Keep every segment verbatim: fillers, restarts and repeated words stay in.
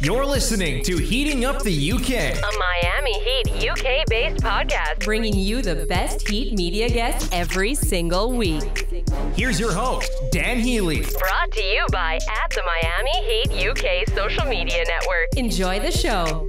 You're listening to Heating Up the U K, a Miami Heat U K-based podcast, bringing you the best Heat media guests every single week. Here's your host, Dan Healy. Brought to you by at the Miami Heat U K social media network. Enjoy the show.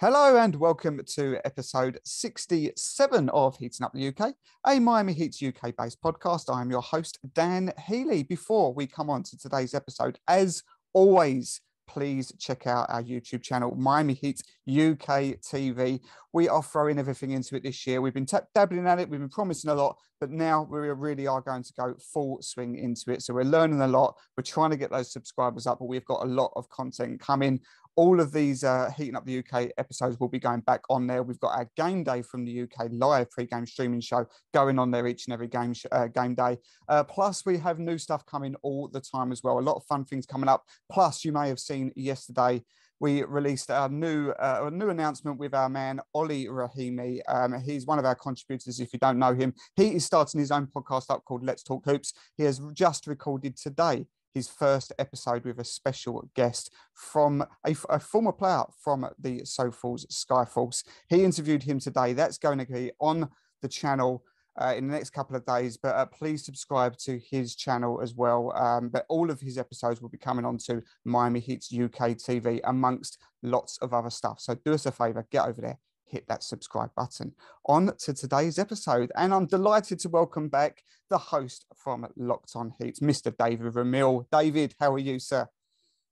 Hello and welcome to episode sixty-seven of Heating Up the U K, a Miami Heat U K-based podcast. I am your host, Dan Healy. Before we come on to today's episode, as always, please check out our YouTube channel, Miami Heat U K T V. We are throwing everything into it this year. We've been dabbling at it, we've been promising a lot, but now we really are going to go full swing into it. So we're learning a lot. We're trying to get those subscribers up, but we've got a lot of content coming. All of these uh, Heating Up the U K episodes will be going back on there. We've got our game day from the U K live pre-game streaming show going on there each and every game sh uh, game day. Uh, plus, we have new stuff coming all the time as well. A lot of fun things coming up. Plus, you may have seen yesterday, we released our new, uh, a new announcement with our man, Ollie Rahimi. Um, he's one of our contributors, if you don't know him. He is starting his own podcast up called Let's Talk Hoops. He has just recorded today his first episode with a special guest from a, a former player from the Sioux Falls Skyforce. He interviewed him today. That's going to be on the channel uh, in the next couple of days, but uh, please subscribe to his channel as well. Um, but all of his episodes will be coming onto Miami Heat U K T V, amongst lots of other stuff. So do us a favor, get over there, hit that subscribe button. On to today's episode, and I'm delighted to welcome back the host from Locked On Heat, Mister David Ramil. David, how are you, sir?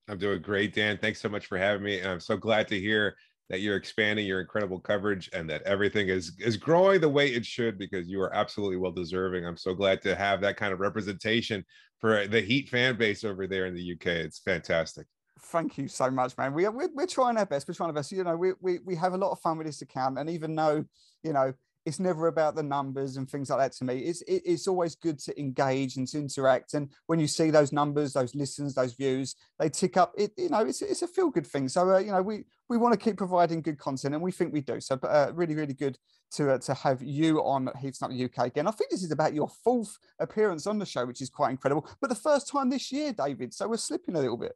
I'm doing great, Dan. Thanks so much for having me, and I'm so glad to hear that you're expanding your incredible coverage and that everything is, is growing the way it should, because you are absolutely well-deserving. I'm so glad to have that kind of representation for the Heat fan base over there in the U K. It's fantastic. Thank you so much, man. We are, we're, we're trying our best. We're trying our best. You know, we, we, we have a lot of fun with this account. And even though, you know, it's never about the numbers and things like that to me, it's, it, it's always good to engage and to interact. And when you see those numbers, those listens, those views, they tick up. It, you know, it's, it's a feel-good thing. So, uh, you know, we, we want to keep providing good content, and we think we do. So uh, really, really good to, uh, to have you on Heating Up the U K again. I think this is about your fourth appearance on the show, which is quite incredible. But the first time this year, David. So we're slipping a little bit.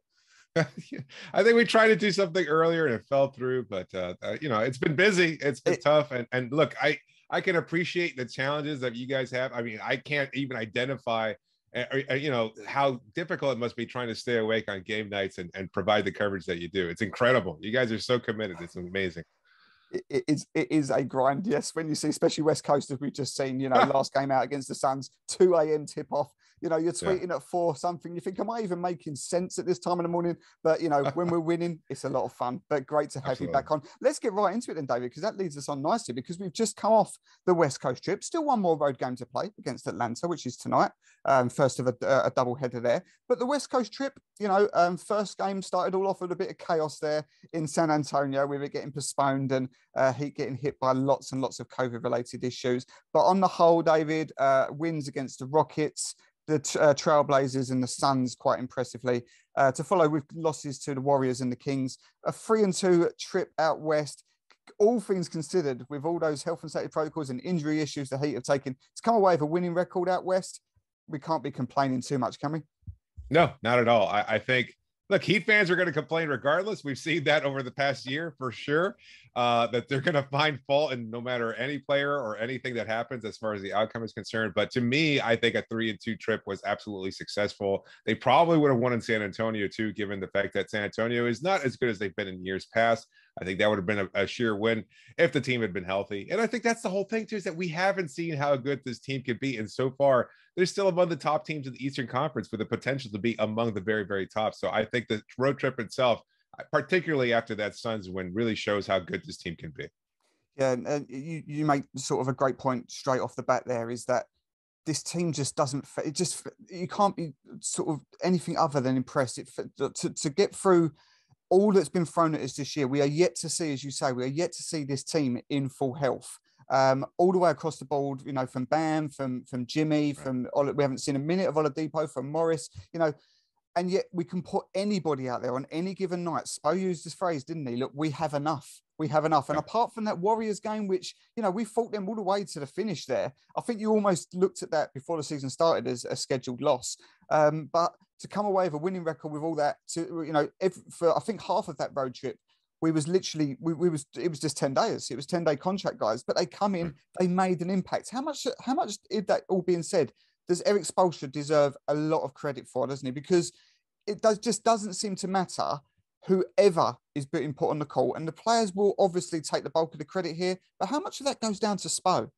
I think we tried to do something earlier and it fell through, but uh, uh, you know, it's been busy, it's been it, tough, and and look, I I can appreciate the challenges that you guys have. I mean, I can't even identify, uh, you know, how difficult it must be trying to stay awake on game nights and and provide the coverage that you do. It's incredible. You guys are so committed. It's amazing. It is, it is a grind, yes, when you see, especially West Coast, as we've just seen, you know, last game out against the Suns, two A M tip-off, you know, you're tweeting yeah. at four something, you think, am I even making sense at this time in the morning? But, you know, when we're winning, it's a lot of fun, but great to have Absolutely. you back on. Let's get right into it then, David, because that leads us on nicely, because we've just come off the West Coast trip, still one more road game to play against Atlanta, which is tonight, um, first of a, a double-header there. But the West Coast trip, you know, um, first game started all off with a bit of chaos there in San Antonio, we were getting postponed and Uh, Heat getting hit by lots and lots of COVID-related issues. But on the whole, David, uh, wins against the Rockets, the uh, Trailblazers and the Suns quite impressively, uh, to follow with losses to the Warriors and the Kings. A three and two trip out west. All things considered, with all those health and safety protocols and injury issues the Heat have taken, to come away with a winning record out west, we can't be complaining too much, can we? No, not at all. I, I think... Look, Heat fans are going to complain regardless. We've seen that over the past year for sure, uh, that they're going to find fault in no matter any player or anything that happens as far as the outcome is concerned. But to me, I think a three and two trip was absolutely successful. They probably would have won in San Antonio too, given the fact that San Antonio is not as good as they've been in years past. I think that would have been a, a sheer win if the team had been healthy. And I think that's the whole thing too, is that we haven't seen how good this team could be. And so far, they're still among the top teams in the Eastern Conference with the potential to be among the very, very top. So I think the road trip itself, particularly after that Suns win, really shows how good this team can be. Yeah, and you, you make sort of a great point straight off the bat there, is that this team just doesn't, it just, you can't be sort of anything other than impressed. It, to, to get through all that's been thrown at us this year, we are yet to see, as you say, we are yet to see this team in full health. Um, all the way across the board, you know, from Bam, from from Jimmy, right. from, we haven't seen a minute of Oladipo, from Morris, you know, And yet we can put anybody out there on any given night. Spo used this phrase, didn't he? Look, we have enough. We have enough. And apart from that Warriors game, which, you know, we fought them all the way to the finish there. I think you almost looked at that before the season started as a scheduled loss. Um, but to come away with a winning record with all that, to, you know, if, for I think half of that road trip, we was literally, we, we was, it was just ten days. It was ten day contract guys, but they come in, they made an impact. How much, how much did that all being said? Does Erik Spoelstra deserve a lot of credit for, doesn't he? Because it does, just doesn't seem to matter whoever is being put on the call. And the players will obviously take the bulk of the credit here. But how much of that goes down to Spo?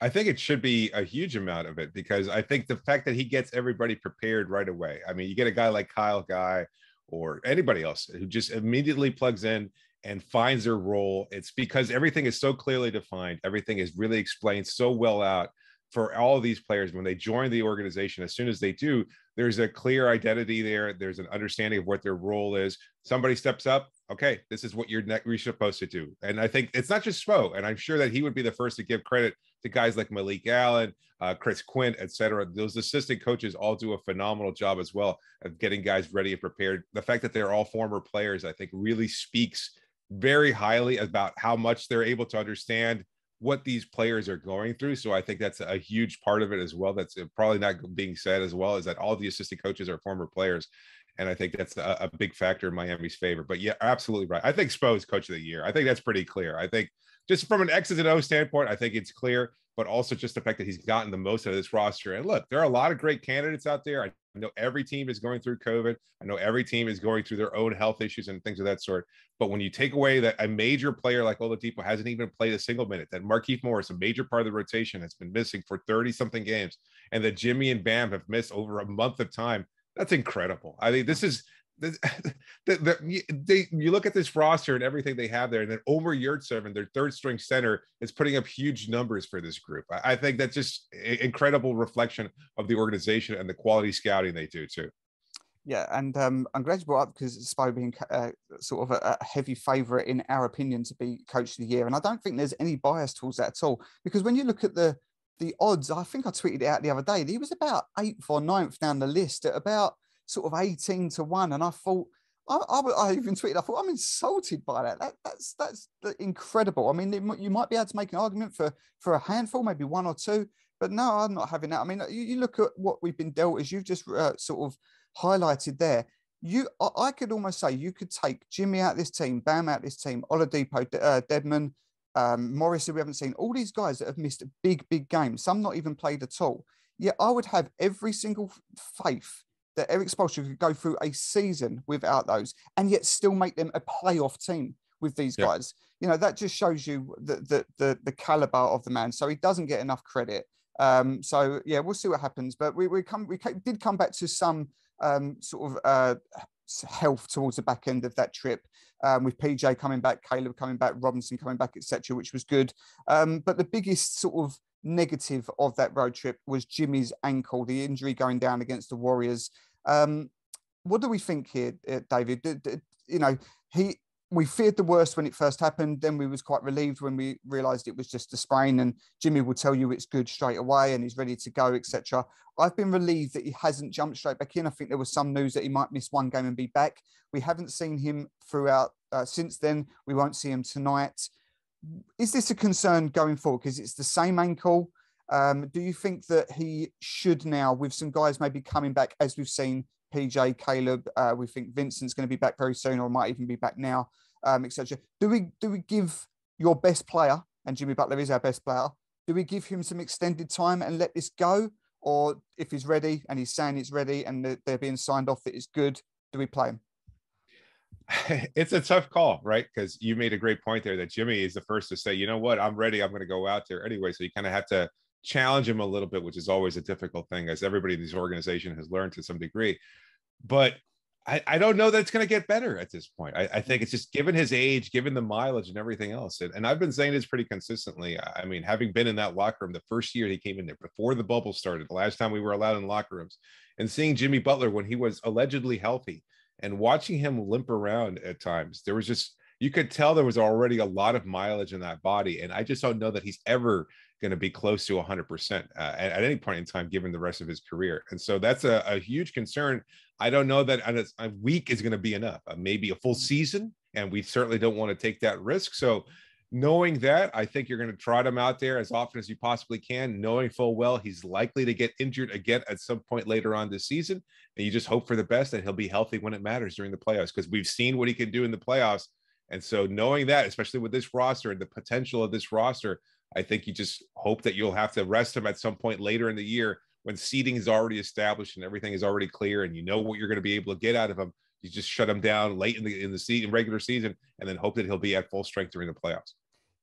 I think it should be a huge amount of it, because I think the fact that he gets everybody prepared right away. I mean, you get a guy like Kyle Guy or anybody else who just immediately plugs in and finds their role. It's because everything is so clearly defined. Everything is really explained so well out. For all of these players, when they join the organization, as soon as they do, there's a clear identity there. There's an understanding of what their role is. Somebody steps up. Okay, this is what you're, ne- you're supposed to do. And I think it's not just Spo. And I'm sure that he would be the first to give credit to guys like Malik Allen, uh, Chris Quint, et cetera. Those assistant coaches all do a phenomenal job as well of getting guys ready and prepared. The fact that they're all former players, I think, really speaks very highly about how much they're able to understand what these players are going through. So I think that's a huge part of it as well. That's probably not being said as well, is that all the assistant coaches are former players. And I think that's a, a big factor in Miami's favor, but yeah, absolutely right. I think Spo is coach of the year. I think that's pretty clear. I think just from an X's and O's standpoint, I think it's clear, but also just the fact that he's gotten the most out of this roster. And look, there are a lot of great candidates out there. I know every team is going through COVID. I know every team is going through their own health issues and things of that sort. But when you take away that a major player like Oladipo hasn't even played a single minute, that Markieff Morris, a major part of the rotation, has been missing for thirty-something games, and that Jimmy and Bam have missed over a month of time, that's incredible. I mean, this is this, the, the, they, you look at this roster and everything they have there, and then Omer Yurtseven, their third-string center, is putting up huge numbers for this group. I, I think that's just an incredible reflection of the organization and the quality scouting they do too. Yeah, and um, I'm glad you brought up, because Spo being uh, sort of a, a heavy favourite in our opinion to be coach of the year, and I don't think there's any bias towards that at all, because when you look at the the odds, I think I tweeted it out the other day, he was about eighth or ninth down the list at about sort of eighteen to one. And I thought, I, I, I even tweeted, I thought, I'm insulted by that. that that's that's incredible. I mean, it, you might be able to make an argument for, for a handful, maybe one or two, but no, I'm not having that. I mean, you, you look at what we've been dealt, as you've just uh, sort of highlighted there. You, I, I could almost say you could take Jimmy out of this team, Bam out of this team, Oladipo, De, uh, Dedmon, um, Morris, who we haven't seen, all these guys that have missed big, big games, some not even played at all. Yet I would have every single faith that Erik Spoelstra could go through a season without those and yet still make them a playoff team with these yeah. guys. You know, that just shows you the, the the the caliber of the man. So he doesn't get enough credit. Um, so, yeah, we'll see what happens. But we we come we did come back to some um, sort of uh, health towards the back end of that trip, um, with P J coming back, Caleb coming back, Robinson coming back, et cetera, which was good. Um, but the biggest sort of negative of that road trip was Jimmy's ankle, the injury going down against the Warriors. Um, what do we think here, David? Did, did, you know, he we feared the worst when it first happened. Then we was quite relieved when we realised it was just a sprain. And Jimmy will tell you it's good straight away and he's ready to go, et cetera. I've been relieved that he hasn't jumped straight back in. I think there was some news that he might miss one game and be back. We haven't seen him throughout uh, since then. We won't see him tonight. Is this a concern going forward? Because it's the same ankle. Um, do you think that he should now, with some guys maybe coming back, as we've seen, P J, Caleb, uh, we think Vincent's going to be back very soon, or might even be back now, um, et cetera. Do we do we give your best player, and Jimmy Butler is our best player, do we give him some extended time and let this go? Or if he's ready and he's saying it's ready and they're being signed off that it's good, do we play him? It's a tough call, right? Because you made a great point there that Jimmy is the first to say, you know what, I'm ready. I'm going to go out there anyway. So you kind of have to challenge him a little bit, which is always a difficult thing, as everybody in this organization has learned to some degree. But I, I don't know that it's going to get better at this point. I, I think it's just given his age, given the mileage and everything else. And, and I've been saying this pretty consistently. I mean, having been in that locker room the first year he came in there, before the bubble started, the last time we were allowed in locker rooms, and seeing Jimmy Butler when he was allegedly healthy, and watching him limp around at times, there was just, you could tell there was already a lot of mileage in that body. And I just don't know that he's ever going to be close to one hundred percent uh, at, at any point in time, given the rest of his career. And so that's a, a huge concern. I don't know that a, a week is going to be enough, uh, maybe a full season. And we certainly don't want to take that risk. So knowing that, I think you're going to trot him out there as often as you possibly can, knowing full well he's likely to get injured again at some point later on this season. And you just hope for the best that he'll be healthy when it matters during the playoffs, because we've seen what he can do in the playoffs. And so knowing that, especially with this roster and the potential of this roster, I think you just hope that you'll have to rest him at some point later in the year when seeding is already established and everything is already clear and you know what you're going to be able to get out of him. You just shut him down late in the in the season, regular season, and then hope that he'll be at full strength during the playoffs.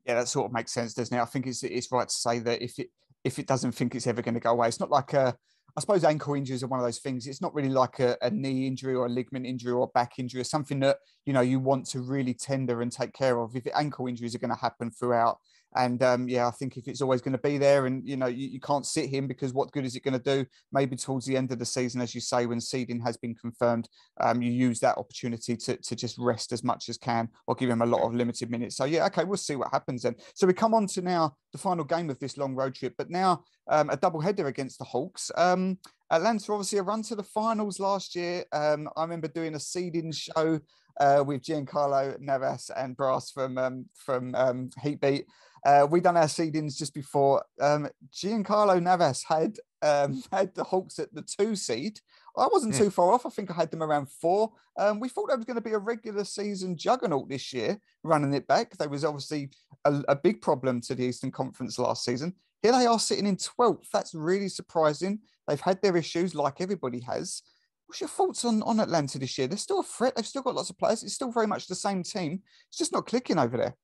Yeah, that sort of makes sense, doesn't it? I think it's it's right to say that if it if it doesn't think it's ever going to go away, it's not like a, I suppose ankle injuries are one of those things. It's not really like a, a knee injury or a ligament injury or a back injury or something that you know you want to really tender and take care of. If it, ankle injuries are going to happen throughout, and um, yeah, I think if it's always going to be there, and you know you, you can't sit him, because what good is it going to do? Maybe towards the end of the season, as you say, when seeding has been confirmed, um, you use that opportunity to to just rest as much as can, or give him a lot of limited minutes. So yeah, okay, we'll see what happens then. So we come on to now the final game of this long road trip, but now um, a doubleheader against the Hawks. Um, Atlanta, obviously, a run to the finals last year. Um, I remember doing a seeding show uh, with Giancarlo Navas and Brass from um, from um, Heatbeat. Uh, we done our seedings just before. Um, Giancarlo Navas had um, had the Hawks at the two seed. I wasn't too far off. I think I had them around four. Um, we thought that was going to be a regular season juggernaut this year, running it back. There was obviously a, a big problem to the Eastern Conference last season. Here they are sitting in twelfth. That's really surprising. They've had their issues like everybody has. What's your thoughts on, on Atlanta this year? They're still a threat. They've still got lots of players. It's still very much the same team. It's just not clicking over there.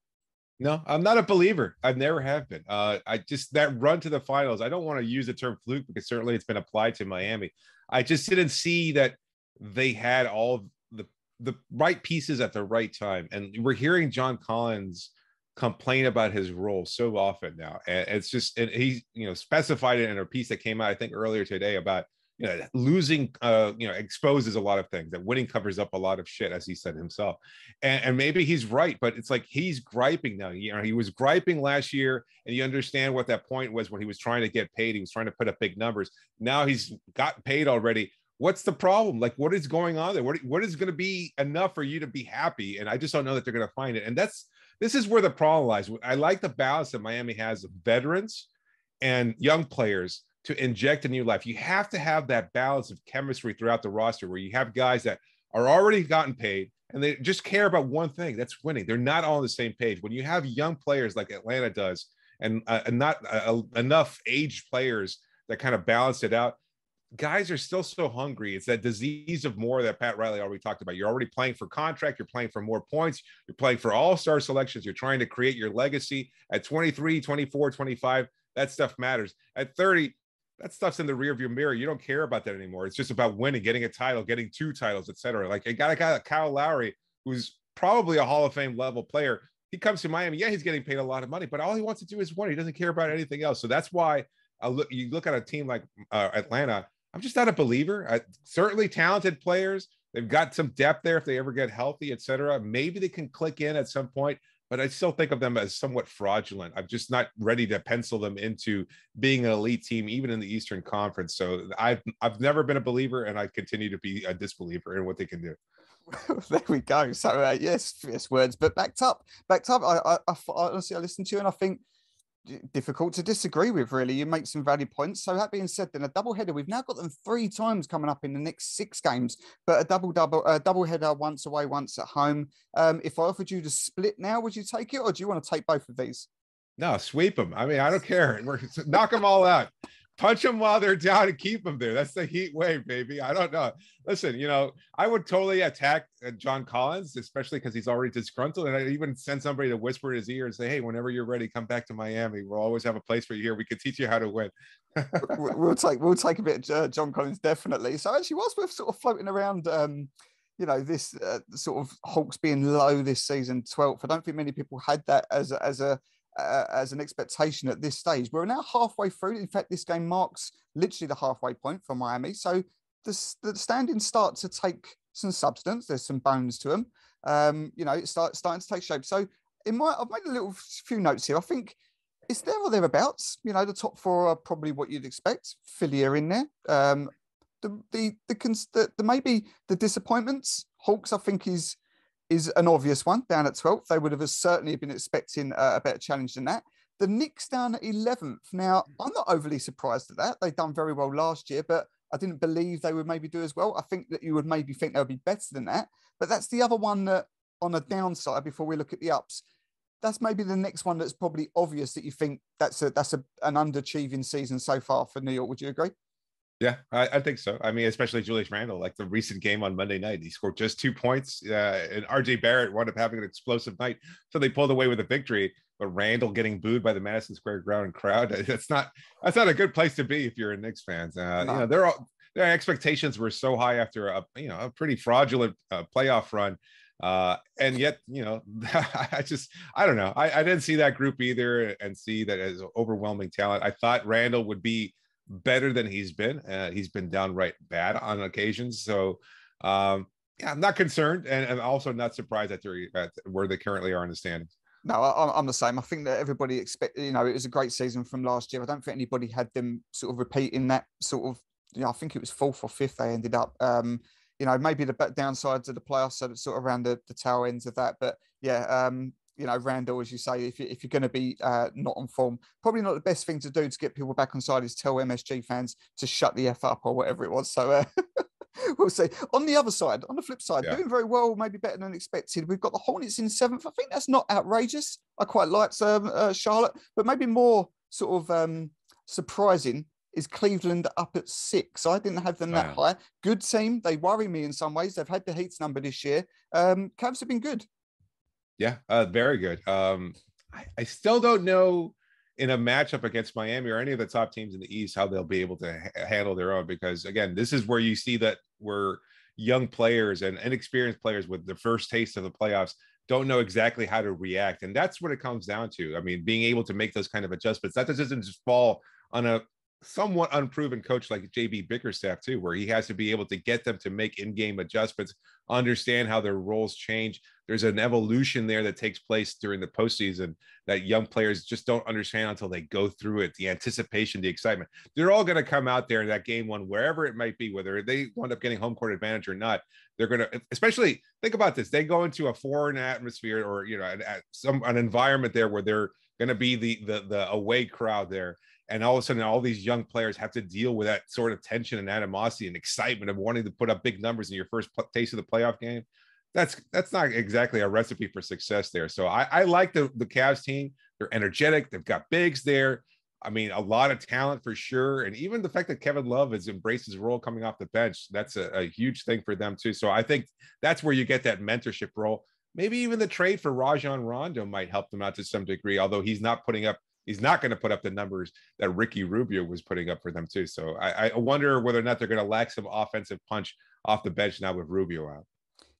No, I'm not a believer. I've never have been. Uh, I just, that run to the finals, I don't want to use the term fluke because certainly it's been applied to Miami. I just didn't see that they had all the, the right pieces at the right time. And we're hearing John Collins complain about his role so often now. And it's just, and he, you know, specified it in a piece that came out, I think earlier today, about, you know, losing, uh, you know, exposes a lot of things, that winning covers up a lot of shit, as he said himself. And, and maybe he's right, but it's like, he's griping now. You know, he was griping last year, and you understand what that point was when he was trying to get paid. He was trying to put up big numbers. Now he's got paid already. What's the problem? Like, what is going on there? What, what is going to be enough for you to be happy? And I just don't know that they're going to find it. And that's, this is where the problem lies. I like the balance that Miami has of veterans and young players to inject a new life. You have to have that balance of chemistry throughout the roster, where you have guys that are already gotten paid and they just care about one thing, that's winning. They're not all on the same page. When you have young players like Atlanta does, and, uh, and not uh, enough aged players that kind of balance it out, guys are still so hungry. It's that disease of more that Pat Riley already talked about. You're already playing for contract. You're playing for more points. You're playing for all-star selections. You're trying to create your legacy at twenty-three, twenty-four, twenty-five. That stuff matters. At thirty, that stuff's in the rearview mirror. You don't care about that anymore. It's just about winning, getting a title, getting two titles, et cetera. Like, I got a guy like Kyle Lowry, who's probably a Hall of Fame level player. He comes to Miami. Yeah, he's getting paid a lot of money, but all he wants to do is win. He doesn't care about anything else. So that's why I look, you look at a team like uh, Atlanta, I'm just not a believer. I, certainly talented players. They've got some depth there if they ever get healthy, et cetera. Maybe they can click in at some point, but I still think of them as somewhat fraudulent. I'm just not ready to pencil them into being an elite team, even in the Eastern Conference. So I've, I've never been a believer, and I continue to be a disbeliever in what they can do. Well, there we go. So uh, yes, yes, words, but backed up, backed up. I, I, I honestly, I listened to you and I think, difficult to disagree with, really. You make some valid points. So that being said, then a double header, we've now got them three times coming up in the next six games, but a double double a double header, once away, once at home. Um if I offered you to split now, would you take it, or do you want to take both of these? No, sweep them. I mean, I don't care. We're knock them all out. Punch them while they're down and keep them there. That's the Heat way, baby. I don't know. Listen, you know, I would totally attack John Collins, especially because he's already disgruntled. And I even send somebody to whisper in his ear and say, hey, whenever you're ready, come back to Miami. We'll always have a place for you here. We can teach you how to win. we'll take we'll take a bit of uh, John Collins, definitely. So actually, whilst we're sort of floating around, um, you know, this uh, sort of Hawks being low this season, twelfth, I don't think many people had that as a, as a, Uh, as an expectation at this stage. We're now halfway through. In fact, this game marks literally the halfway point for Miami. So the, the standings start to take some substance. There's some bones to them. Um, you know, it's start, starting to take shape. So in my, I've made a little few notes here. I think it's there or thereabouts. You know, the top four are probably what you'd expect. Philly are in there. Um, the, the, the, the, the maybe the disappointments, Hawks, I think is, is an obvious one down at twelfth. They would have certainly been expecting a, a better challenge than that. The Knicks down at eleventh. Now, I'm not overly surprised at that. They've done very well last year, but I didn't believe they would maybe do as well. I think that you would maybe think they'll be better than that. But that's the other one that on the downside, before we look at the ups, that's maybe the next one that's probably obvious that you think that's a, that's a, an underachieving season so far for New York. Would you agree? Yeah, I, I think so. I mean, especially Julius Randle, like the recent game on Monday night, he scored just two points uh, and R J Barrett wound up having an explosive night. So they pulled away with a victory, but Randle getting booed by the Madison Square Garden crowd. That's not, that's not a good place to be if you're a Knicks fan. Uh, no. You know, they're all, their expectations were so high after a, you know, a pretty fraudulent uh, playoff run. Uh, and yet, you know, I just, I don't know. I, I didn't see that group either and see that as overwhelming talent. I thought Randle would be better than he's been. Uh, he's been downright bad on occasions. So, um, yeah, I'm not concerned and, and also not surprised at, their, at where they currently are in the standings. No, I, I'm the same. I think that everybody expected, you know, it was a great season from last year. I don't think anybody had them sort of repeating that sort of, you know, I think it was fourth or fifth they ended up. Um, you know, maybe the downsides of the playoffs, so sort of around the, the tail ends of that. But yeah, um, you know, Randle, as you say, if, you, if you're going to be uh, not on form, probably not the best thing to do to get people back on side is tell M S G fans to shut the F up or whatever it was. So uh, we'll see. On the other side, on the flip side, yeah. Doing very well, maybe better than expected. We've got the Hornets in seventh. I think that's not outrageous. I quite liked um, uh, Charlotte, but maybe more sort of um, surprising is Cleveland up at six. I didn't have them that wow. high. Good team. They worry me in some ways. They've had the Heat's number this year. Um, Cavs have been good. Yeah, uh, very good. Um, I, I still don't know in a matchup against Miami or any of the top teams in the East how they'll be able to ha- handle their own because, again, this is where you see that where young players and inexperienced players with the first taste of the playoffs don't know exactly how to react. And that's what it comes down to. I mean, being able to make those kind of adjustments, that doesn't just fall on a somewhat unproven coach like J B Bickerstaff too, where he has to be able to get them to make in-game adjustments, understand how their roles change. There's an evolution there that takes place during the postseason that young players just don't understand until they go through it. The anticipation, the excitement, they're all going to come out there in that game one, wherever it might be, whether they wind up getting home court advantage or not, they're going to, especially think about this. They go into a foreign atmosphere or, you know, an, some, an environment there where they're going to be the, the, the away crowd there. And all of a sudden, all these young players have to deal with that sort of tension and animosity and excitement of wanting to put up big numbers in your first pl- taste of the playoff game. That's that's not exactly a recipe for success there. So I, I like the, the Cavs team. They're energetic. They've got bigs there. I mean, a lot of talent for sure. And even the fact that Kevin Love has embraced his role coming off the bench, that's a, a huge thing for them too. So I think that's where you get that mentorship role. Maybe even the trade for Rajon Rondo might help them out to some degree, although he's not putting up He's not going to put up the numbers that Ricky Rubio was putting up for them too. So I, I wonder whether or not they're going to lack some offensive punch off the bench now with Rubio out.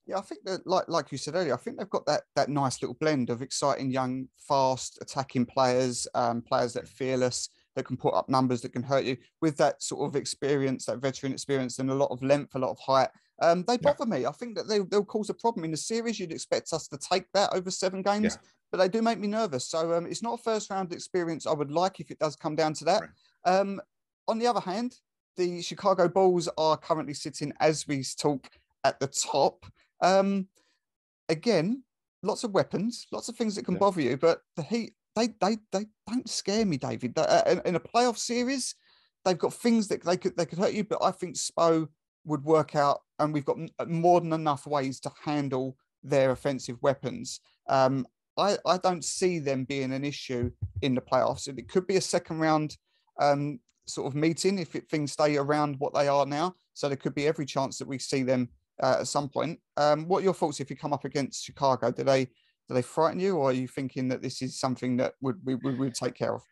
Yeah, I think that like like you said earlier, I think they've got that that nice little blend of exciting, young, fast attacking players, um, players that are fearless, that can put up numbers, that can hurt you with that sort of experience, that veteran experience, and a lot of length, a lot of height. Um, they bother yeah. me. I think that they, they'll cause a problem in the series. You'd expect us to take that over seven games. Yeah. But they do make me nervous. So um, it's not a first-round experience I would like if it does come down to that. Right. Um, on the other hand, the Chicago Bulls are currently sitting, as we talk, at the top. Um, again, lots of weapons, lots of things that can yeah. bother you. But the Heat, they they they don't scare me, David. They, uh, in, in a playoff series, they've got things that they could they could hurt you. But I think Spo would work out, and we've got more than enough ways to handle their offensive weapons. Um, I, I don't see them being an issue in the playoffs. It could be a second round um, sort of meeting if it, things stay around what they are now. So there could be every chance that we see them uh, at some point. Um, what are your thoughts if you come up against Chicago? Do they do they frighten you, or are you thinking that this is something that would we would, would take care of?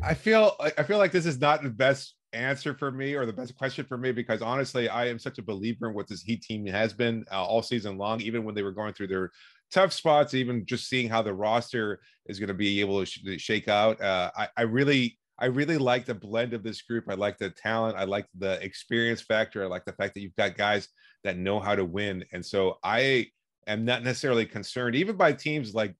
I feel I feel like this is not the best answer for me or the best question for me, because honestly, I am such a believer in what this Heat team has been uh, all season long, even when they were going through their tough spots, even just seeing how the roster is going to be able to, sh- to shake out. Uh, I, I really, I really like the blend of this group. I like the talent. I like the experience factor. I like the fact that you've got guys that know how to win. And so I am not necessarily concerned, even by teams like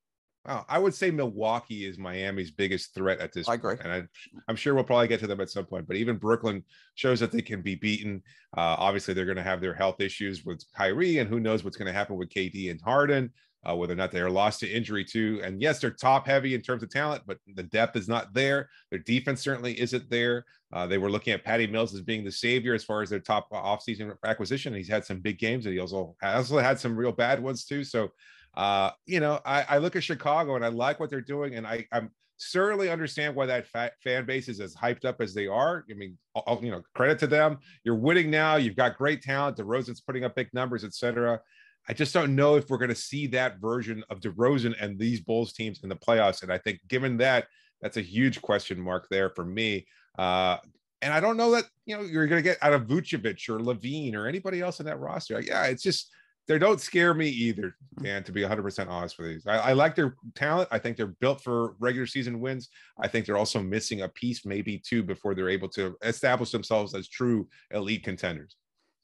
Wow, I would say Milwaukee is Miami's biggest threat at this point. I agree. And I, I'm sure we'll probably get to them at some point. But even Brooklyn shows that they can be beaten. Uh, obviously, they're going to have their health issues with Kyrie, and who knows what's going to happen with K D and Harden, uh, whether or not they are lost to injury too. And yes, they're top heavy in terms of talent, but the depth is not there. Their defense certainly isn't there. Uh, they were looking at Patty Mills as being the savior as far as their top offseason acquisition. He's had some big games, and he also, also had some real bad ones too. So, Uh, you know, I, I look at Chicago and I like what they're doing, and I I'm certainly understand why that fat fan base is as hyped up as they are. I mean, I'll, you know, credit to them. You're winning now. You've got great talent. DeRozan's putting up big numbers, et cetera. I just don't know if we're going to see that version of DeRozan and these Bulls teams in the playoffs. And I think given that, that's a huge question mark there for me. Uh, and I don't know that, you know, you're going to get out of Vucevic or Levine or anybody else in that roster. Like, yeah, it's just... they don't scare me either, Dan, to be one hundred percent honest with you. I, I like their talent. I think they're built for regular season wins. I think they're also missing a piece, maybe two, before they're able to establish themselves as true elite contenders.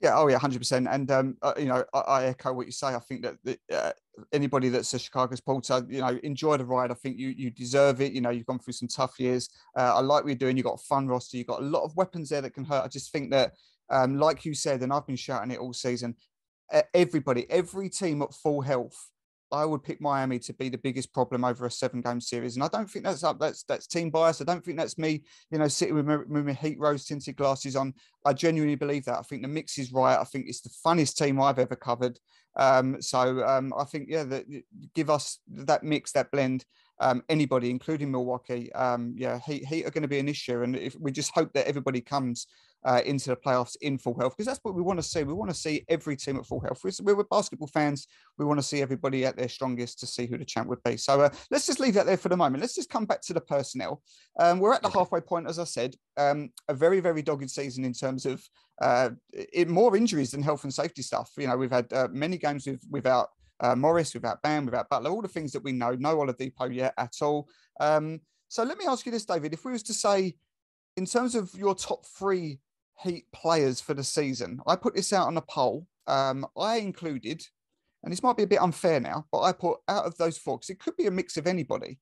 Yeah, oh yeah, one hundred percent. And, um, uh, you know, I, I echo what you say. I think that the, uh, anybody that's a Chicago supporter, you know, enjoy the ride. I think you you deserve it. You know, you've gone through some tough years. Uh, I like what you're doing. You've got a fun roster. You've got a lot of weapons there that can hurt. I just think that, um, like you said, and I've been shouting it all season, everybody, every team at full health, I would pick Miami to be the biggest problem over a seven-game series. And I don't think that's up. That's that's team bias. I don't think that's me, you know, sitting with my, with my heat rose-tinted glasses on. I genuinely believe that. I think the mix is right. I think it's the funnest team I've ever covered. Um, so um, I think, yeah, the, give us that mix, that blend. Um, anybody, including Milwaukee, um, yeah, heat, heat are going to be an issue. And if we just hope that everybody comes Uh, into the playoffs in full health, because that's what we want to see. We want to see every team at full health. We're, we're basketball fans. We want to see everybody at their strongest to see who the champ would be. So uh, let's just leave that there for the moment. Let's just come back to the personnel. Um, we're at the halfway point, as I said. Um, a very, very dogged season in terms of uh, it, more injuries than health and safety stuff. You know, we've had uh, many games with, without uh, Morris, without Bam, without Butler, all the things that we know. No Oladipo yet at all. Um, so let me ask you this, David. If we was to say, in terms of your top three Heat players for the season, I put this out on a poll. Um, I included, and this might be a bit unfair now, but I put out of those four, because it could be a mix of anybody.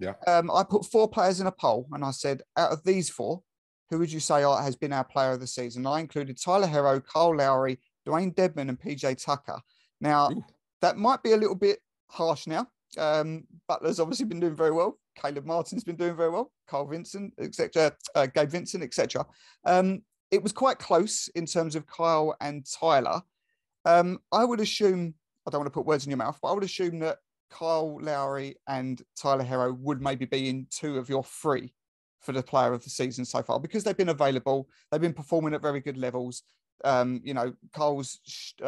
Yeah. Um, I put four players in a poll, and I said, out of these four, who would you say are, has been our player of the season? I included Tyler Herro, Kyle Lowry, Dwayne Dedmon, and P J Tucker. Now, Ooh. that might be a little bit harsh now. Um, Butler's obviously been doing very well. Caleb Martin's been doing very well. Carl Vincent, et cetera. Uh, Gabe Vincent, et cetera. Um, It was quite close in terms of Kyle and Tyler. Um, I would assume, I don't want to put words in your mouth, but I would assume that Kyle Lowry and Tyler Herro would maybe be in two of your three for the player of the season so far, because they've been available. They've been performing at very good levels. Um, you know, Kyle's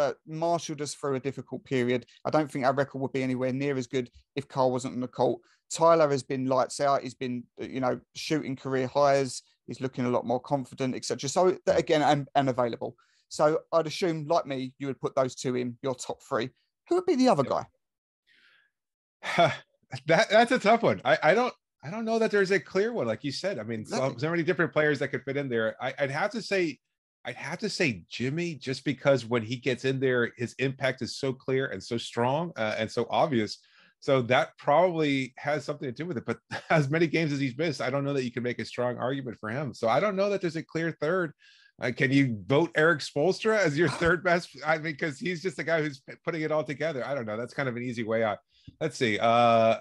uh, marshaled us through a difficult period. I don't think our record would be anywhere near as good if Kyle wasn't on the court. Tyler has been lights out. He's been, you know, shooting career highs. He's looking a lot more confident, et cetera. So that, again, and, and available. So I'd assume, like me, you would put those two in your top three. Who would be the other guy? that that's a tough one. I, I don't I don't know that there's a clear one, like you said. I mean, exactly. so, so many different players that could fit in there. I, I'd have to say, I'd have to say Jimmy, just because when he gets in there, his impact is so clear and so strong uh, and so obvious. So that probably has something to do with it. But as many games as he's missed, I don't know that you can make a strong argument for him. So I don't know that there's a clear third. Uh, can you vote Erik Spoelstra as your third best? I mean, because he's just the guy who's putting it all together. I don't know. That's kind of an easy way out. Let's see. Uh,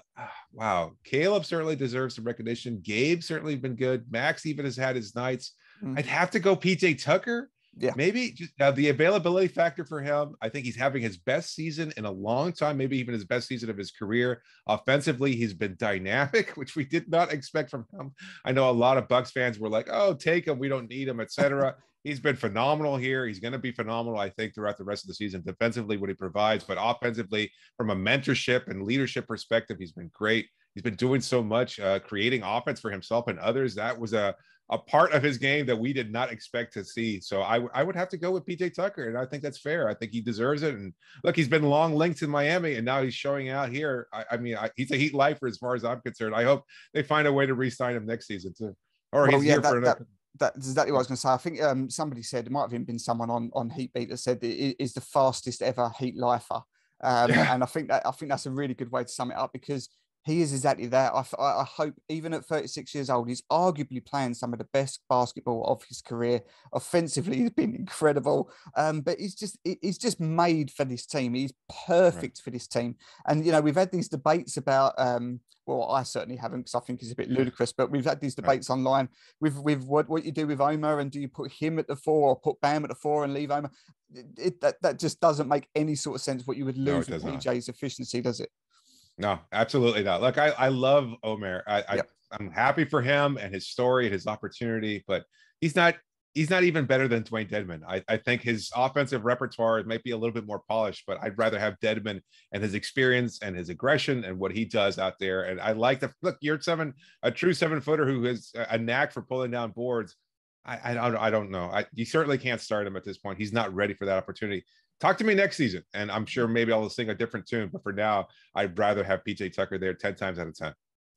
wow. Caleb certainly deserves some recognition. Gabe certainly been good. Max even has had his nights. Mm-hmm. I'd have to go P J Tucker. Yeah, maybe just uh, the availability factor for him. I think he's having his best season in a long time, maybe even his best season of his career. Offensively, he's been dynamic, which we did not expect from him. I know a lot of Bucks fans were like, oh, take him, we don't need him, et cetera. He's been phenomenal here. He's going to be phenomenal, I think, throughout the rest of the season, defensively, what he provides, but offensively, from a mentorship and leadership perspective, he's been great. He's been doing so much, uh, creating offense for himself and others. That was a a part of his game that we did not expect to see. So I, w- I would have to go with P J Tucker, and I think that's fair. I think he deserves it. And look, he's been long linked in Miami, and now he's showing out here. I, I mean, I, he's a Heat lifer as far as I'm concerned. I hope they find a way to re-sign him next season too. Or well, he's yeah, here that, for another. That, that's exactly what I was going to say. I think um, somebody said, it might have been someone on, on Heatbeat that said it is the fastest ever Heat lifer. Um, yeah. And I think that I think that's a really good way to sum it up, because he is exactly that. I, I hope even at thirty-six years old, he's arguably playing some of the best basketball of his career. Offensively, he's been incredible. Um, but he's just he's just made for this team. He's perfect right. for this team. And, you know, we've had these debates about, um, well, I certainly haven't because I think it's a bit ludicrous, but we've had these debates right. online with, with what, what you do with Omer, and do you put him at the four or put Bam at the four and leave Omer? It, it, that, that just doesn't make any sort of sense what you would lose no, with P J's efficiency, does it? No, absolutely not. Look, I, I love Omer. I, yep. I, I'm happy for him and his story and his opportunity, but he's not he's not even better than Dwayne Dedmon. I, I think his offensive repertoire might be a little bit more polished, but I'd rather have Dedmon and his experience and his aggression and what he does out there. And I like the look, Yurtseven, a true seven-footer who has a knack for pulling down boards. I, I, don't, I don't know. I, you certainly can't start him at this point. He's not ready for that opportunity. Talk to me next season, and I'm sure maybe I'll sing a different tune. But for now, I'd rather have P J Tucker there ten times out of ten.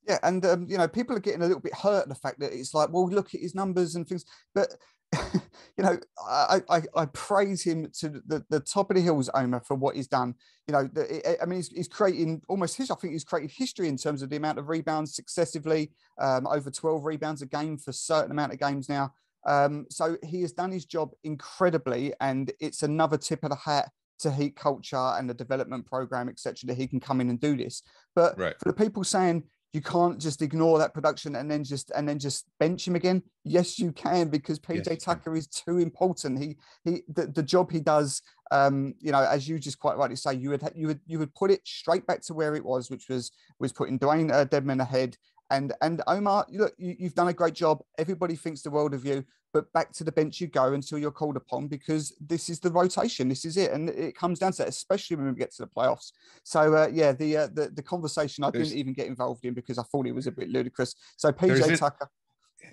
Yeah, and, um, you know, people are getting a little bit hurt at the fact that it's like, well, look at his numbers and things. But, you know, I, I, I praise him to the, the top of the hills, Omer, for what he's done. You know, the, I mean, he's, he's creating almost his, I think he's created history in terms of the amount of rebounds successively, um, over twelve rebounds a game for a certain amount of games now. Um, so he has done his job incredibly, and it's another tip of the hat to Heat culture and the development program, et cetera, that he can come in and do this. But right. for the people saying you can't just ignore that production and then just and then just bench him again, yes, you can, because P J yes, Tucker is too important. He he the, the job he does, um, you know, as you just quite rightly say, you would you would you would put it straight back to where it was, which was was putting Dwayne uh, Dedmon ahead. And and Omer, look, you, you've done a great job. Everybody thinks the world of you, but back to the bench you go until you're called upon, because this is the rotation. This is it, and it comes down to that, especially when we get to the playoffs. So uh, yeah, the, uh, the the conversation I there's, didn't even get involved in because I thought it was a bit ludicrous. So P J Tucker.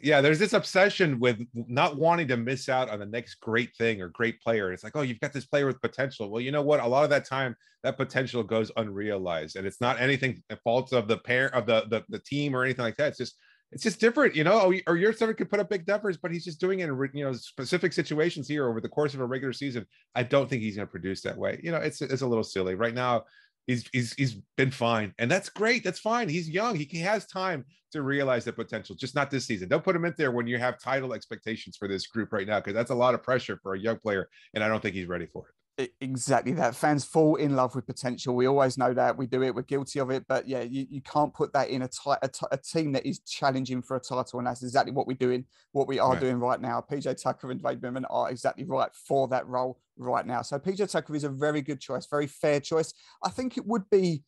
Yeah, there's this obsession with not wanting to miss out on the next great thing or great player. It's like, oh, you've got this player with potential. Well, you know what? A lot of that time, that potential goes unrealized, and it's not anything fault of the pair of the, the the team or anything like that. It's just it's just different, you know. Or Yurtseven could put up big numbers, but he's just doing it in, you know, specific situations here over the course of a regular season. I don't think he's going to produce that way. You know, it's it's a little silly right now. He's, he's, he's been fine, and that's great. That's fine. He's young. He, he has time to realize the potential, just not this season. Don't put him in there when you have title expectations for this group right now, because that's a lot of pressure for a young player, and I don't think he's ready for it. Exactly that. Fans fall in love with potential. We always know that. We do it. We're guilty of it. But yeah, you, you can't put that in a, t- a, t- a team that is challenging for a title. And that's exactly what we're doing, what we are right. doing right now. P J Tucker and Dwayne Dedmon are exactly right for that role right now. So P J Tucker is a very good choice, very fair choice. I think it would be,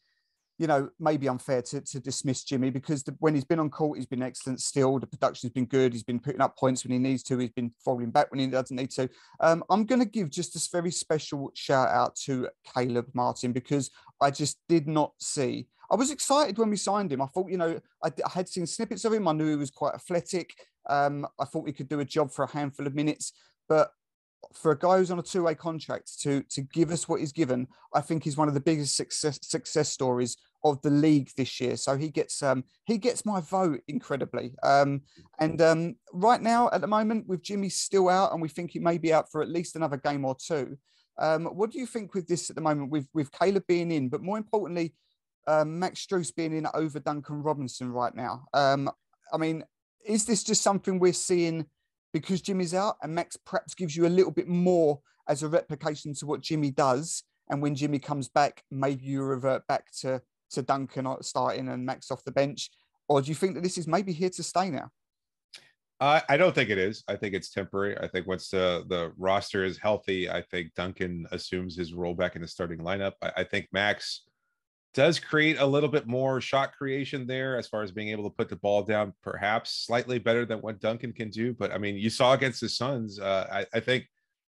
you know, maybe unfair to, to dismiss Jimmy, because the, when he's been on court, he's been excellent still. The production's been good. He's been putting up points when he needs to. He's been falling back when he doesn't need to. Um, I'm going to give just this very special shout out to Caleb Martin, because I just did not see. I was excited when we signed him. I thought, you know, I, I had seen snippets of him. I knew he was quite athletic. Um, I thought he could do a job for a handful of minutes, but for a guy who's on a two-way contract to to give us what he's given, I think he's one of the biggest success success stories of the league this year. So he gets um he gets my vote incredibly. Um and um right now at the moment, with Jimmy still out, and we think he may be out for at least another game or two. Um, what do you think with this at the moment, with with Caleb being in, but more importantly, um, Max Strus being in over Duncan Robinson right now? Um, I mean, is this just something we're seeing because Jimmy's out, and Max perhaps gives you a little bit more as a replication to what Jimmy does, and when Jimmy comes back, maybe you revert back to to Duncan starting and Max off the bench? Or do you think that this is maybe here to stay now? Uh, I don't think it is. I think it's temporary. I think once the, the roster is healthy, I think Duncan assumes his role back in the starting lineup. I, I think Max does create a little bit more shot creation there as far as being able to put the ball down, perhaps slightly better than what Duncan can do. But I mean, you saw against the Suns, uh, I, I think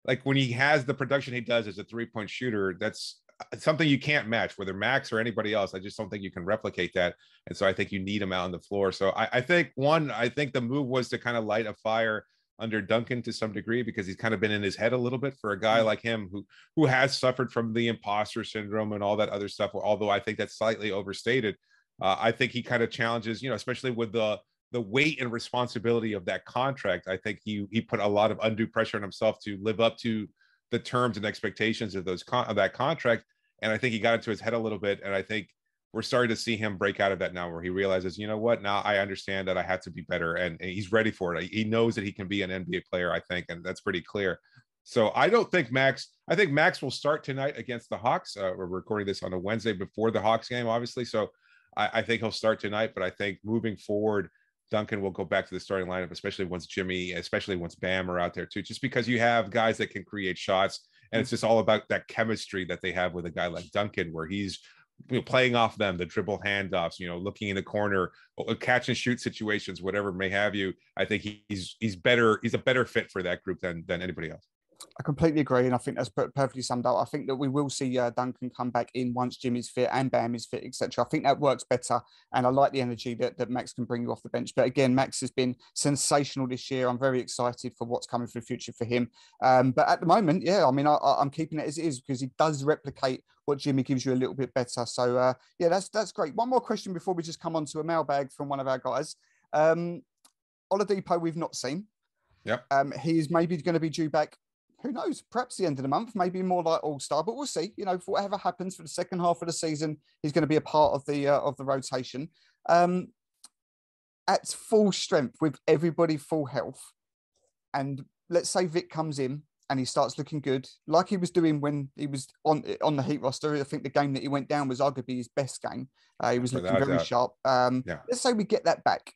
like when he has the production he does as a three point shooter, that's something you can't match, whether Max or anybody else. I just don't think you can replicate that. And so I think you need him out on the floor. So I, I think one, I think the move was to kind of light a fire under Duncan to some degree, because he's kind of been in his head a little bit, for a guy like him who who has suffered from the imposter syndrome and all that other stuff, although I think that's slightly overstated. Uh, I think he kind of challenges, you know, especially with the the weight and responsibility of that contract. I think he he put a lot of undue pressure on himself to live up to the terms and expectations of those con- of that contract. And I think he got into his head a little bit. And I think we're starting to see him break out of that now, where he realizes, you know what, now I understand that I have to be better, and, and he's ready for it. He knows that he can be an N B A player, I think, and that's pretty clear. So I don't think Max, I think Max will start tonight against the Hawks. Uh, we're recording this on a Wednesday before the Hawks game, obviously. So I, I think he'll start tonight, but I think moving forward, Duncan will go back to the starting lineup, especially once Jimmy, especially once Bam are out there too, just because you have guys that can create shots. And it's just all about that chemistry that they have with a guy like Duncan, where he's, you know, playing off them, the dribble handoffs, you know, looking in the corner, catch and shoot situations, whatever may have you. I think he's he's better. He's a better fit for that group than than anybody else. I completely agree, and I think that's perfectly summed up. I think that we will see uh, Duncan come back in once Jimmy's fit and Bam is fit, et cetera. I think that works better, and I like the energy that, that Max can bring you off the bench. But again, Max has been sensational this year. I'm very excited for what's coming for the future for him. Um, but at the moment, yeah, I mean, I, I'm keeping it as it is because he does replicate what Jimmy gives you a little bit better. So, uh, yeah, that's that's great. One more question before we just come on to a mailbag from one of our guys. Um, Oladipo, we've not seen. Yep. Um, he is maybe going to be due back. Who knows, perhaps the end of the month, maybe more like All-Star, but we'll see. You know, for whatever happens for the second half of the season, he's going to be a part of the uh, of the rotation. Um, at full strength, with everybody full health, and let's say Vic comes in and he starts looking good, like he was doing when he was on on the Heat roster. I think the game that he went down was arguably his best game. Uh, he was looking Without very doubt. sharp. Um, yeah. Let's say we get that back,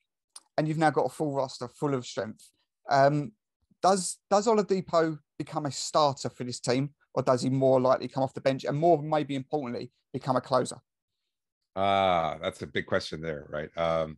and you've now got a full roster full of strength. Um, does does Oladipo become a starter for this team, or does he more likely come off the bench and more, maybe importantly, become a closer? Ah, uh, that's a big question there, right? Um,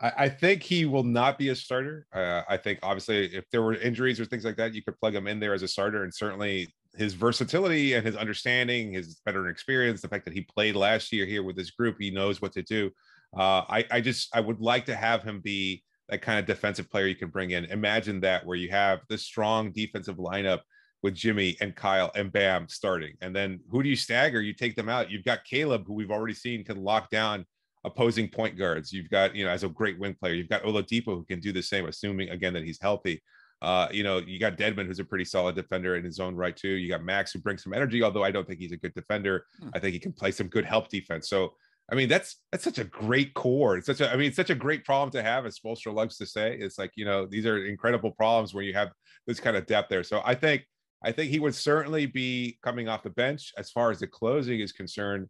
I, I think he will not be a starter. Uh, I think obviously if there were injuries or things like that, you could plug him in there as a starter. And certainly his versatility and his understanding, his veteran experience, the fact that he played last year here with this group, he knows what to do. Uh, I, I just, I would like to have him be that kind of defensive player you can bring in. Imagine that, where you have this strong defensive lineup with Jimmy and Kyle and Bam starting. And then who do you stagger? You take them out. You've got Caleb, who we've already seen can lock down opposing point guards. You've got, you know, as a great wing player, you've got Oladipo, who can do the same, assuming, again, that he's healthy. Uh, you know, you got Dedmon, who's a pretty solid defender in his own right, too. You got Max, who brings some energy, although I don't think he's a good defender. Hmm. I think he can play some good help defense. So, I mean, that's that's such a great core. It's such a, I mean, it's such a great problem to have, as Spoelstra loves to say. It's like, you know, these are incredible problems where you have this kind of depth there. So I think I think he would certainly be coming off the bench. As far as the closing is concerned,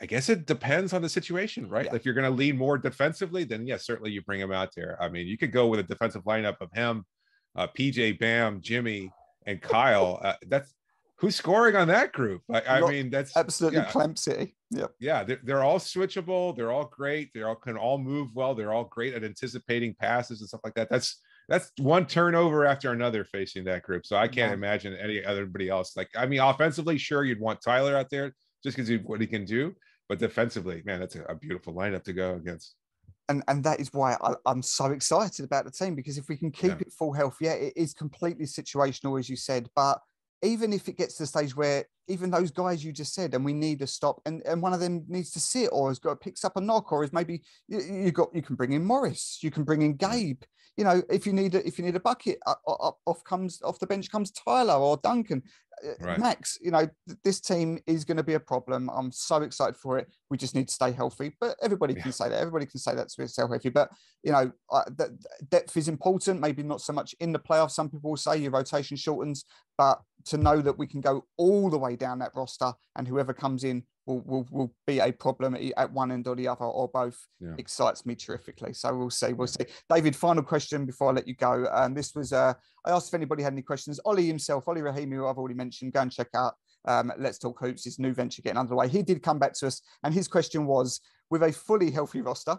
I guess it depends on the situation, right? Yeah. If you're going to lean more defensively, then yes, certainly you bring him out there. I mean, you could go with a defensive lineup of him, uh, P J, Bam, Jimmy, and Kyle. Uh, that's who's scoring on that group. I, I mean, that's absolutely yeah. Clemson. Yeah, yeah, they're, they're all switchable. They're all great. They all can all move well. They're all great at anticipating passes and stuff like that. That's that's one turnover after another facing that group. So I can't yeah. imagine any anybody else. Like, I mean, offensively, sure, you'd want Tyler out there just because of what he can do, but defensively, man, that's a, a beautiful lineup to go against. And and that is why I, I'm so excited about the team, because if we can keep yeah. it full health, yeah, it is completely situational, as you said, but even if it gets to the stage where even those guys you just said, and we need a stop, and, and one of them needs to sit, or has got picks up a knock, or is maybe you, you got you can bring in Morris, you can bring in Gabe. You know, if you need a, if you need a bucket, up, up, off comes off the bench comes Tyler or Duncan, right. Max. You know, this team is going to be a problem. I'm so excited for it. We just need to stay healthy. But everybody yeah. can say that. Everybody can say that to stay healthy. But you know, uh, that depth is important. Maybe not so much in the playoffs. Some people will say your rotation shortens, but to know that we can go all the way down that roster, and whoever comes in will will, will be a problem at one end or the other or both yeah. excites me terrifically. So we'll see, we'll see. David, final question before I let you go. Um, this was, uh, I asked if anybody had any questions. Ollie himself, Ollie Rahimi, who I've already mentioned, go and check out um, Let's Talk Hoops, his new venture getting underway. He did come back to us, and his question was, with a fully healthy roster,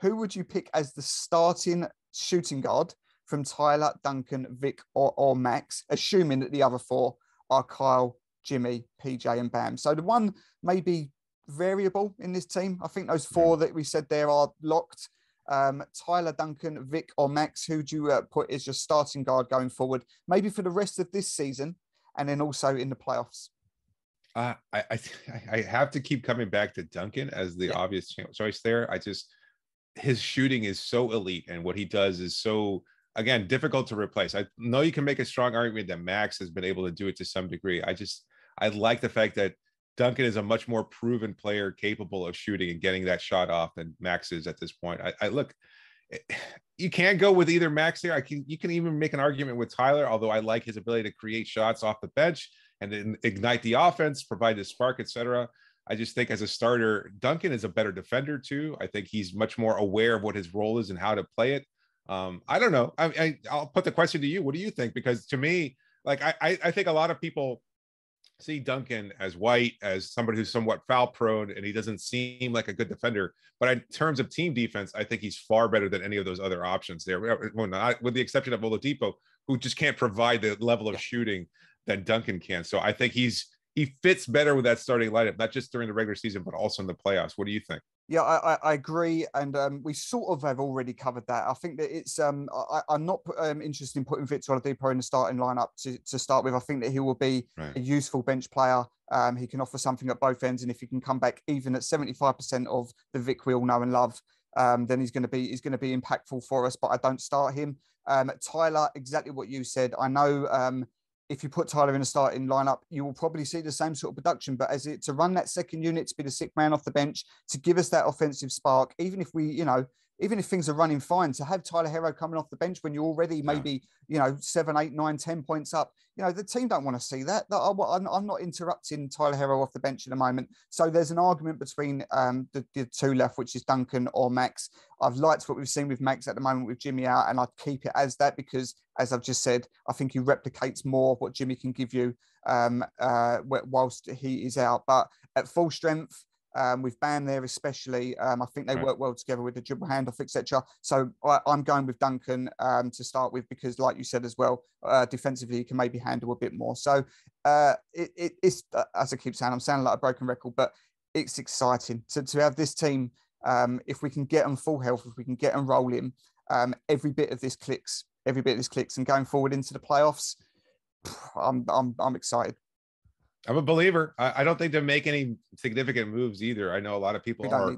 who would you pick as the starting shooting guard from Tyler, Duncan, Vic, or, or Max, assuming that the other four are Kyle, Jimmy, P J, and Bam? So the one may be variable in this team. I think those four yeah. that we said there are locked. Um, Tyler, Duncan, Vic, or Max, who do you uh, put as your starting guard going forward, maybe for the rest of this season and then also in the playoffs? Uh, I, I, I have to keep coming back to Duncan as the yeah. obvious choice there. I just, his shooting is so elite, and what he does is so... Again, difficult to replace. I know you can make a strong argument that Max has been able to do it to some degree. I just, I like the fact that Duncan is a much more proven player capable of shooting and getting that shot off than Max is at this point. I, I look, you can't go with either Max there. I can, you can even make an argument with Tyler, although I like his ability to create shots off the bench and then ignite the offense, provide the spark, et cetera. I just think as a starter, Duncan is a better defender too. I think he's much more aware of what his role is and how to play it. Um, I don't know. I, I, I'll put the question to you. What do you think? Because to me, like, I, I think a lot of people see Duncan as white, as somebody who's somewhat foul prone, and he doesn't seem like a good defender. But in terms of team defense, I think he's far better than any of those other options there, well, not, with the exception of Oladipo, who just can't provide the level of shooting that Duncan can. So I think he's he fits better with that starting lineup, not just during the regular season, but also in the playoffs. What do you think? Yeah, I, I agree. And um, we sort of have already covered that. I think that it's, um, I, I'm not um, interested in putting Victor Oladipo in the starting lineup to, to start with. I think that he will be right. a useful bench player. Um, he can offer something at both ends. And if he can come back even at seventy-five percent of the Vic we all know and love, um, then he's going to be, he's going to be impactful for us, but I don't start him. Um, Tyler, exactly what you said. I know, um, if you put Tyler in a starting lineup, you will probably see the same sort of production. But as it to run that second unit, to be the sixth man off the bench, to give us that offensive spark, even if we, you know, even if things are running fine, to have Tyler Herro coming off the bench when you're already maybe, you know, seven, eight, nine, ten points up, you know, the team don't want to see that. I'm not interrupting Tyler Herro off the bench at the moment. So there's an argument between um, the, the two left, which is Duncan or Max. I've liked what we've seen with Max at the moment with Jimmy out, and I'd keep it as that because, as I've just said, I think he replicates more of what Jimmy can give you um, uh, whilst he is out. But at full strength, Um, with Bam there especially, um, I think they right. work well together with the dribble handoff, et cetera. So I, I'm going with Duncan um, to start with because, like you said as well, uh, defensively he can maybe handle a bit more. So uh, it, it, it's, uh, as I keep saying, I'm sounding like a broken record, but it's exciting to, to have this team. Um, if we can get them full health, if we can get them rolling, um, every bit of this clicks, every bit of this clicks, and going forward into the playoffs, I'm I'm I'm excited. I'm a believer. I, I don't think they make any significant moves either. I know a lot of people are.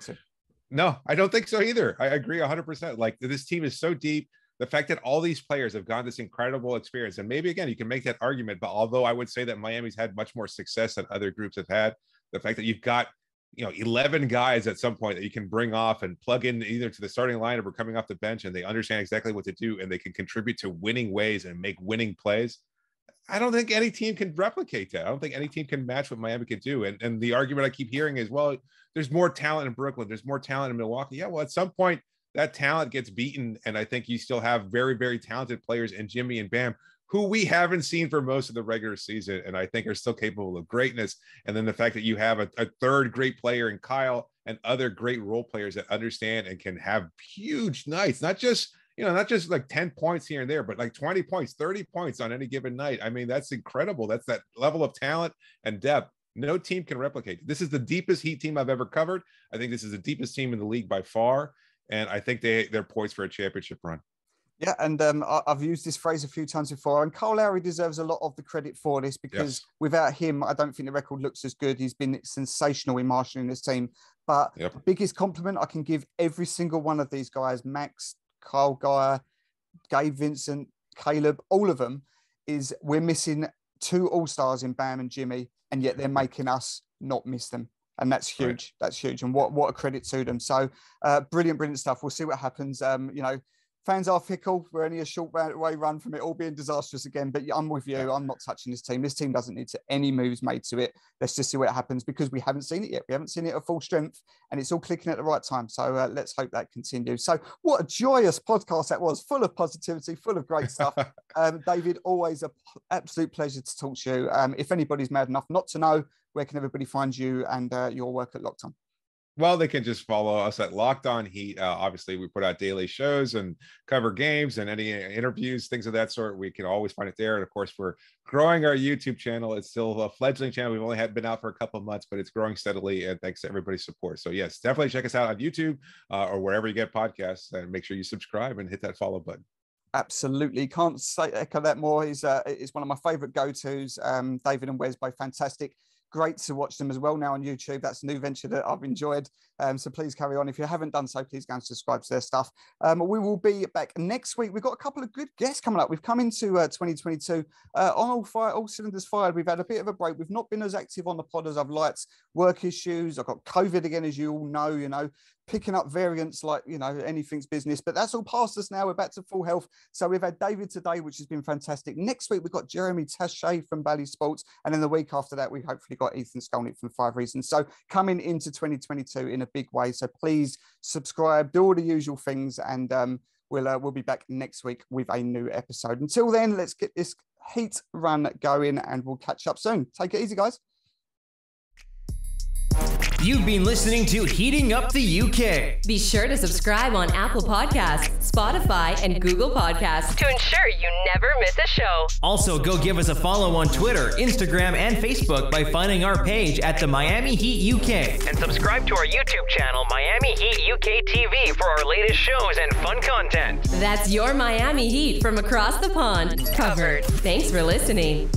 No, I don't think so either. I agree one hundred percent. Like, this team is so deep. The fact that all these players have gone this incredible experience, and maybe, again, you can make that argument, but although I would say that Miami's had much more success than other groups have had, the fact that you've got, you know, eleven guys at some point that you can bring off and plug in either to the starting lineup or coming off the bench, and they understand exactly what to do, and they can contribute to winning ways and make winning plays. I don't think any team can replicate that. I don't think any team can match what Miami can do. And, and the argument I keep hearing is, well, there's more talent in Brooklyn. There's more talent in Milwaukee. Yeah, well, at some point, that talent gets beaten. And I think you still have very, very talented players in Jimmy and Bam, who we haven't seen for most of the regular season, and I think are still capable of greatness. And then the fact that you have a, a third great player in Kyle and other great role players that understand and can have huge nights, not just – you know, not just like ten points here and there, but like twenty points, thirty points on any given night. I mean, that's incredible. That's that level of talent and depth. No team can replicate. This is the deepest Heat team I've ever covered. I think this is the deepest team in the league by far. And I think they, they're poised for a championship run. Yeah, and um, I've used this phrase a few times before, and Kyle Lowry deserves a lot of the credit for this because yes. without him, I don't think the record looks as good. He's been sensational in marshalling this team. But yep. the biggest compliment I can give every single one of these guys, Max, Kyle Guyer, Gabe Vincent, Caleb, all of them, is we're missing two all-stars in Bam and Jimmy, and yet they're making us not miss them. And that's huge. Right. That's huge. And what, what a credit to them. So uh, brilliant, brilliant stuff. We'll see what happens. Um, you know, fans are fickle. We're only a short way run from it all being disastrous again, but I'm with you. I'm not touching this team. This team doesn't need to, any moves made to it. Let's just see what happens because we haven't seen it yet. We haven't seen it at full strength, and it's all clicking at the right time. So uh, let's hope that continues. So what a joyous podcast that was, full of positivity, full of great stuff. um, David, always an absolute pleasure to talk to you. Um, if anybody's mad enough not to know, where can everybody find you and uh, your work at Locked On? Well, they can just follow us at Locked On Heat. Uh, obviously, we put out daily shows and cover games and any interviews, things of that sort. We can always find it there. And, of course, we're growing our YouTube channel. It's still a fledgling channel. We've only had been out for a couple of months, but it's growing steadily. And thanks to everybody's support. So, yes, definitely check us out on YouTube uh, or wherever you get podcasts. And make sure you subscribe and hit that follow button. Absolutely. Can't say echo that more. He's, uh, he's one of my favorite go-tos. Um, David and Wes, both fantastic. great to watch them as well now on YouTube. That's a new venture that I've enjoyed. Um, so please carry on. If you haven't done so, please go and subscribe to their stuff. Um, we will be back next week. We've got a couple of good guests coming up. We've come into uh, twenty twenty-two uh, on all, fire, all cylinders fired. We've had a bit of a break. We've not been as active on the pod as I've liked. Work issues. I've got COVID again, as you all know, you know, picking up variants like, you know, anything's business. But that's all past us now. We're back to full health. So we've had David today, which has been fantastic. Next week, we've got Jeremy Taché from Bally Sports. And then the week after that, we've hopefully got Ethan Skolnik from Five Reasons. So coming into twenty twenty-two in a big way. So please subscribe, do all the usual things, and um, we'll, uh, we'll be back next week with a new episode. Until then, let's get this Heat run going and we'll catch up soon. Take it easy, guys. You've been listening to Heating Up the U K. Be sure to subscribe on Apple Podcasts, Spotify, and Google Podcasts to ensure you never miss a show. Also, go give us a follow on Twitter, Instagram, and Facebook by finding our page at the Miami Heat U K. And subscribe to our YouTube channel, Miami Heat U K T V, for our latest shows and fun content. That's your Miami Heat from across the pond. Covered. Thanks for listening.